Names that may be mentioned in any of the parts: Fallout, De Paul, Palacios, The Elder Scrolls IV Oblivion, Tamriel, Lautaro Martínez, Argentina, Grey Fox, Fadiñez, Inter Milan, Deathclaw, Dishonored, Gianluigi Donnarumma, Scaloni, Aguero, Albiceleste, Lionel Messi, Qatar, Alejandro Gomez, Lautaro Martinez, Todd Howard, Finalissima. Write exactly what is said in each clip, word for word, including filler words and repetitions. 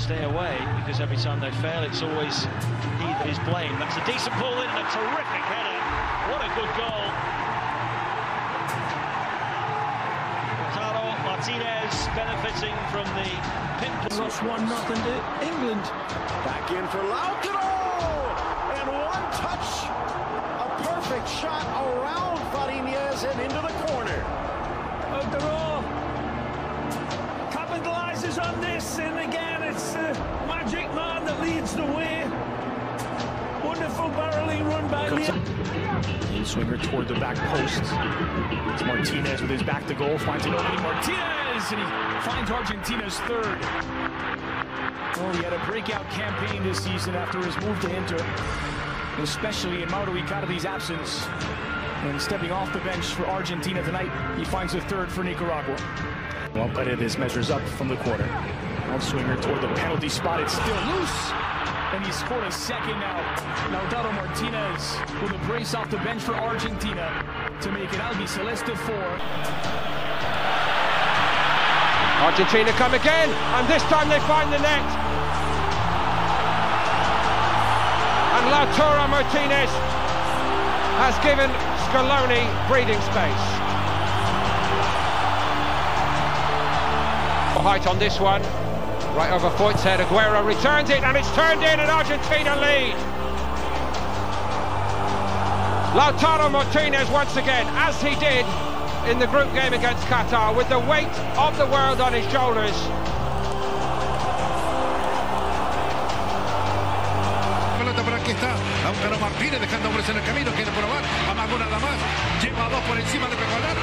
stay away, because every time they fail, it's always he that is blamed. That's a decent ball in and a terrific header. What a good goal. Lautaro Martinez benefiting from the pinpoint. Lost one nothing to England. Back in for Lautaro! And one touch, a perfect shot around Fadiñez and into the corner. Lautaro capitalizes on this, and again it's the magic man that leads the way. Wonderful barreling run by Leo. Swinger toward the back post. It's Martinez with his back to goal, finds an opening. Martinez, and he finds Argentina's third. Well, he had a breakout campaign this season after his move to Inter, especially in Mauro Icardi's absence. And stepping off the bench for Argentina tonight, he finds a third for Nicaragua. Well, Paredes measures up from the corner. Off swinger toward the penalty spot, it's still loose. And he scored a second now. Lautaro Martinez with a brace off the bench for Argentina to make it Albiceleste four. Argentina come again, and this time they find the net. And Lautaro Martinez has given Scaloni breathing space. Height on this one, right over Foyt's head. Aguero returns it, and it's turned in, and Argentina lead. Lautaro Martinez once again, as he did in the group game against Qatar, with the weight of the world on his shoulders. Pelota por aquí está Lautaro Martínez dejando hombres en el camino, quiere probar, amagó nada más, lleva a dos por encima de pegó al arco.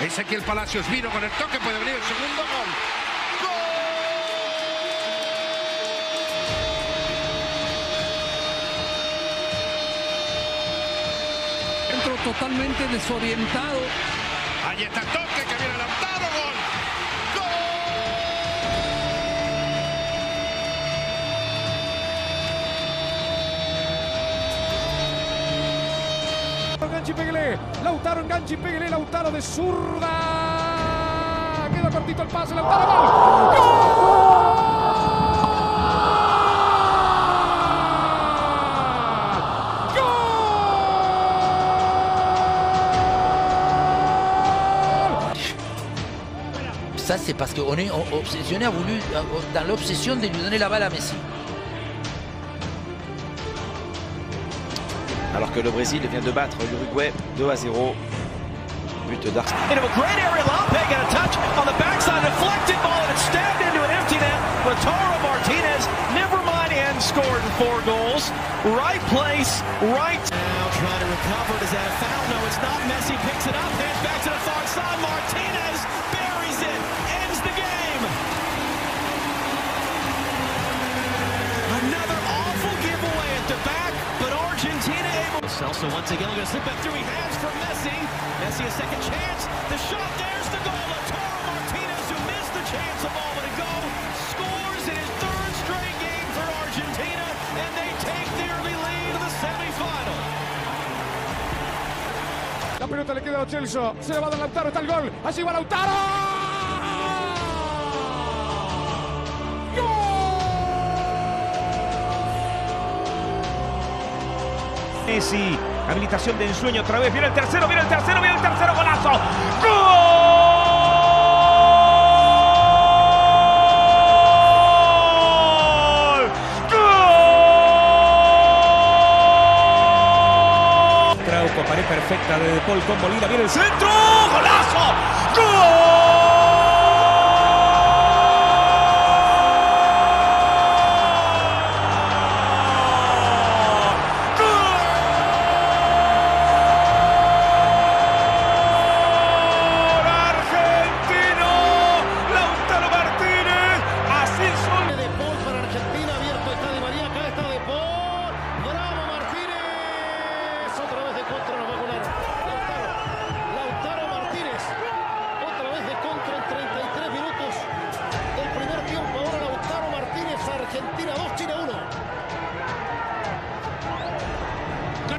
Es aquí el Palacios, vino con el toque, puede abrir el segundo gol. ¡Gol! Centro totalmente desorientado. Ahí está el toque, que viene Lautaro, gol. Enganche y pégale, Lautaro enganche y pégale, Lautaro de zurda, queda cortito el pase, Lautaro, gol, gol. Ça c'est parce qu'on est obsessionné, a voulu dans l'obsession de lui donner la balle à Messi. Alors que le Brésil vient de battre l'Uruguay deux à zéro. But d'Arsenal. In a great area, Lope got a touch on the backside, deflected ball, and it's stabbed into an empty net. Lautaro Martinez, never mind, and scored in four goals. Right place, right. Now trying to recover. Does that a foul? No, it's not. Messi picks it up, hands back to the far side. Martinez buries it, ends the game. Another awful giveaway at the back, but Argentina able. Celso once again going to slip back through. He has for Messi. Messi a second chance. The shot, there's the goal. Lautaro Martinez, who missed the chance a moment ago, scores in his third straight game for Argentina, and they take the early lead of the semi-final. La pelota le queda a Celso. Se va a Lautaro, está el gol. Allí va Lautaro. Messi, habilitación de ensueño otra vez, viene el tercero, viene el tercero, viene el tercero, golazo, ¡gol! ¡Gol! Trauco, pared perfecta de De Paul con Molina, viene el centro, golazo, ¡gol! Lautaro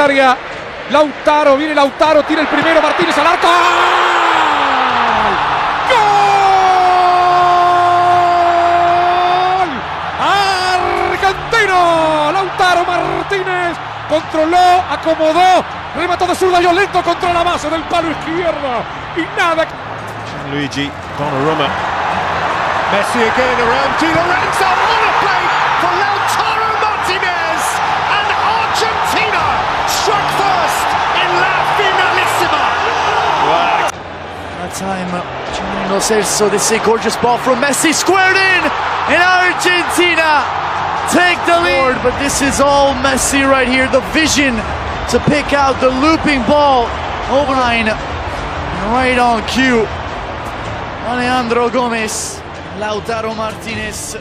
área. Lautaro, viene Lautaro, tira el primero, Martínez al arco. ¡Gol! ¡Argentino! Lautaro Martínez controló, acomodó, remató de zurda violento contra la base del palo izquierdo. Y nada. Gianluigi Donnarumma. Messi again around Gino Renzo. What a play for Lautaro Martinez! And Argentina struck first in la finalissima. Wow. That time, Gino Renzo, this is a gorgeous ball from Messi, squared in, and Argentina take the lead. But this is all Messi right here. The vision to pick out the looping ball over line, right on cue. Alejandro Gomez, Lautaro Martinez.